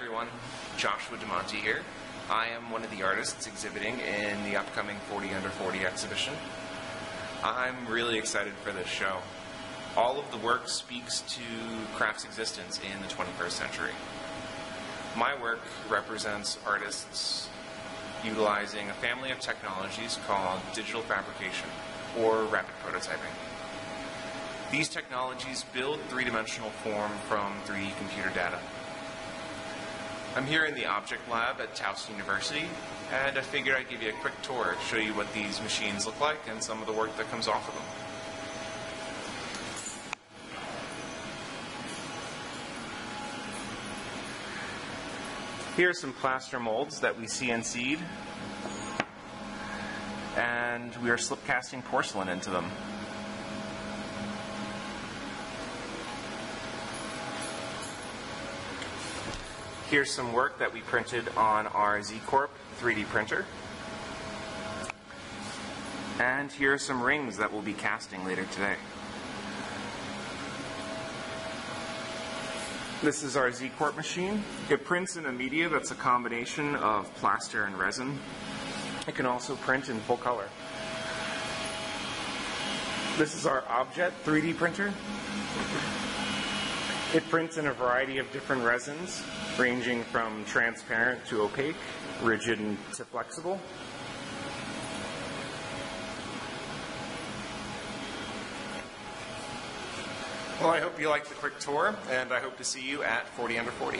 everyone, Joshua DeMonte here. I am one of the artists exhibiting in the upcoming 40 Under 40 exhibition. I'm really excited for this show. All of the work speaks to craft's existence in the 21st century. My work represents artists utilizing a family of technologies called digital fabrication or rapid prototyping. These technologies build three-dimensional form from 3D computer data. I'm here in the Objet lab at Towson University, and I figured I'd give you a quick tour, show you what these machines look like and some of the work that comes off of them. Here are some plaster molds that we CNC'd, and we are slip casting porcelain into them. Here's some work that we printed on our Z Corp 3D printer. And here are some rings that we'll be casting later today. This is our Z Corp machine. It prints in a media that's a combination of plaster and resin. It can also print in full color. This is our Objet 3D printer. It prints in a variety of different resins, ranging from transparent to opaque, rigid to flexible. Well, I hope you liked the quick tour, and I hope to see you at 40 Under 40.